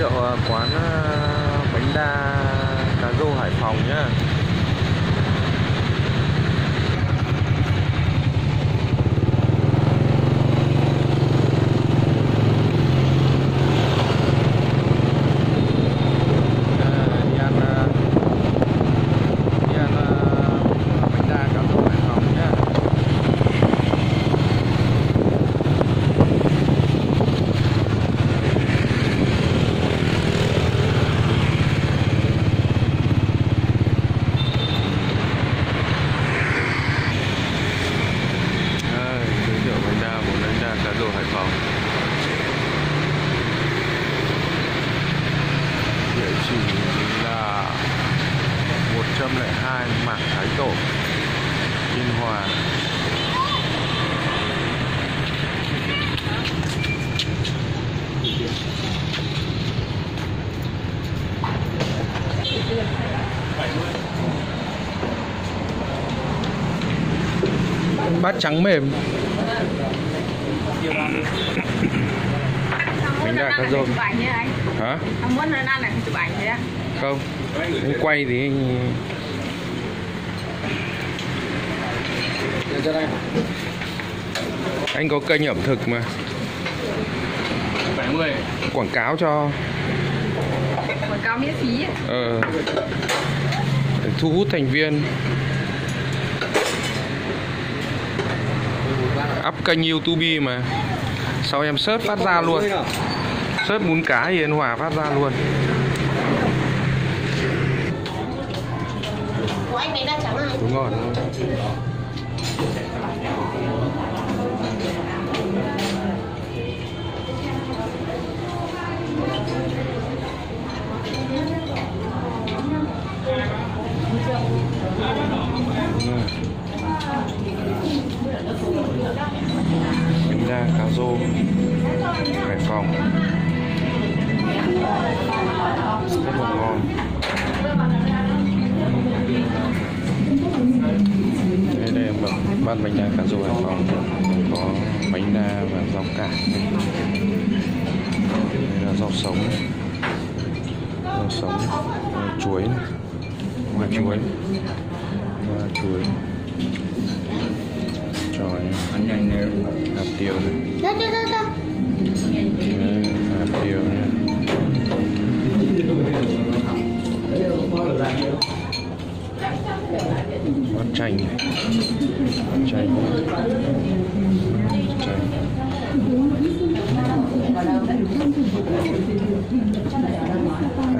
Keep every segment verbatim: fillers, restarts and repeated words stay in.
hiệu quán bánh đa cá rô Hải Phòng nhá. một không hai Mạc Thái Tổ, Biên Hòa. Bát trắng mềm. Bánh đa cá rô. Hả? Ông muốn ăn lại chụp ảnh thế à? Không, anh quay thì anh... anh có kênh ẩm thực mà. bảy mươi. Quảng cáo cho. Quảng cáo miễn phí. Ờ. Để thu hút thành viên. Up kênh YouTube mà. Sau em search phát ra luôn. Search bún cá Hiền Hòa phát ra luôn. Của anh bánh đa trắng này. Đúng rồi. Bánh đa cá rô Hải Phòng rất là ngon. Đây, đây em bảo bán bánh đa cá rô Hải Phòng có bánh đa và rau cải. Đây là rau sống, rau sống, rau chuối, và chuối, và chuối. Rồi, ăn nhanh nè, hạt tiêu này. Đó, đó, đó. Hạt tiêu này. Bát chanh này. Bát chanh. Bát chanh.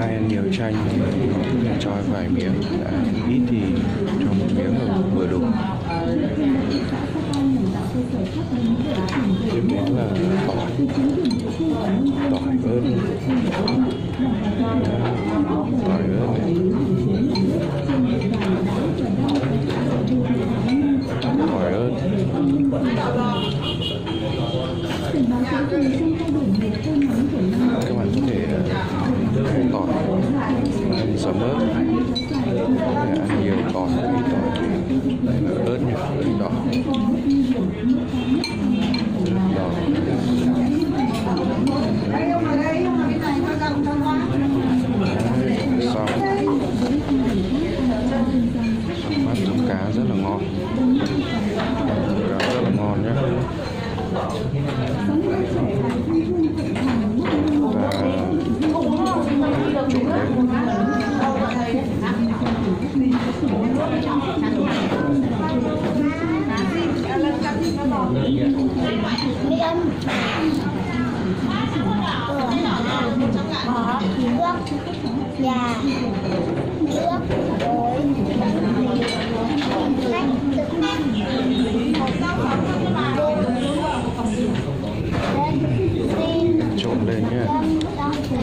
Ai ăn nhiều chanh thì cho vài miếng, đã ít thì cho một miếng là vừa đủ. Tiếp đến là tỏi, tỏi ớt, tỏi ớt này, tỏi ớt. Các bạn có thể ăn tỏi, ăn sớm ớt, ăn nhiều tỏi, ít tỏi thì ớt nhỉ, ít đỏ. Xong. Bát trứng cá rất là ngon. Trứng cá rất là ngon nhé. Trộn lên nhé. Bánh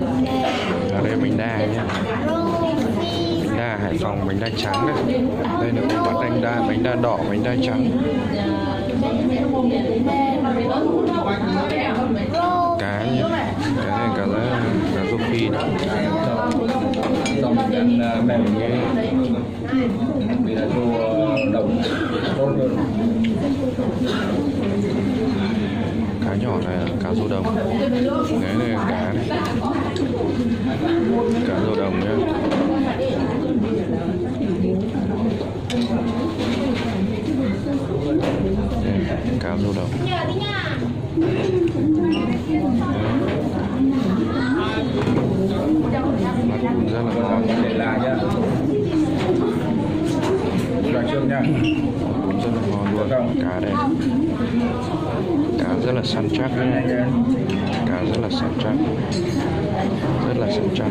đa nhé. bánh đa Hải Phòng, bánh đa trắng đấy. Đây là có bán bánh đa, bánh đa đỏ, bánh đa trắng, cá nhỉ, cái này cá là cá rô phi đó. Cá nhỏ này là cá rô đồng, cái này là cá này, cá rô đồng nhé. Cá rô đồng. Rất là ngon. Để lá nhá. Loài trương nhá. Cũng rất là ngon luôn. Cá đây. Cá rất là săn chắc nhá. Cá rất là săn chắc. Rất là săn chắc.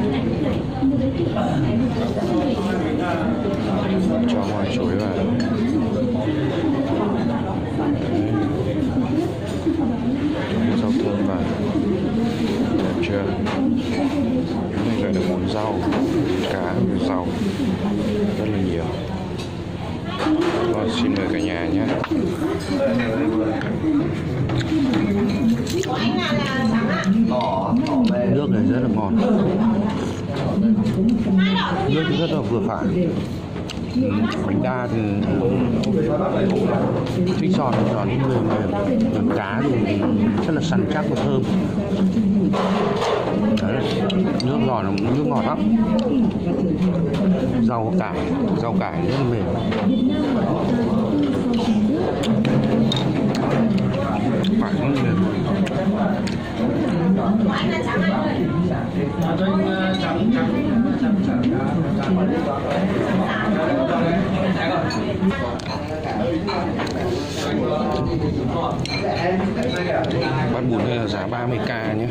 Cho ngoài chuối vào. Rau thơm vào. Được chưa? Cái này gọi là món rau, cá, rau rất là nhiều. Rồi, xin mời cả nhà nhé. Nước này rất là ngon. Nước rất là vừa phải. Bánh đa thì thích giòn giòn những người mà cá thì rất là săn chắc và thơm. Đấy, nước giòn là nước ngọt lắm. Rau cải, rau cải rất là mềm. Phải không mềm. Bát bún đây là giá ba mươi k nhé.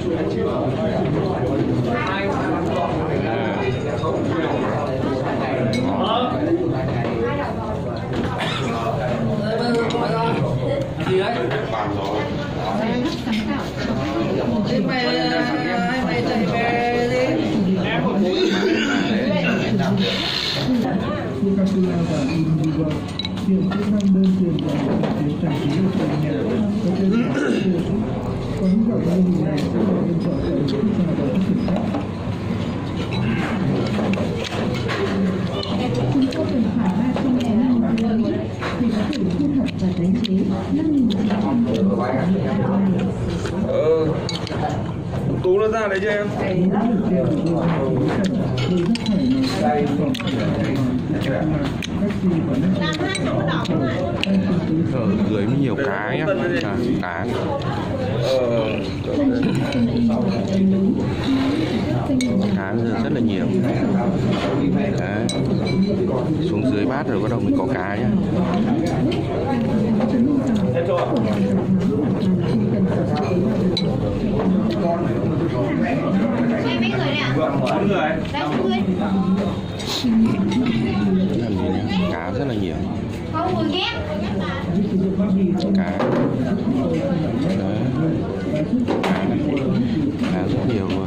Tú nó ra đấy chứ em. Ở dưới mới nhiều cá nhá. À, cá. Cá rất là nhiều. Đấy. Xuống dưới bát rồi bắt đầu mình có cá nhá. Cá rất là nhiều. Cá. Đấy. Cá rất nhiều luôn.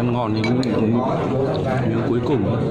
Ăn ngon thì miếng cuối cùng.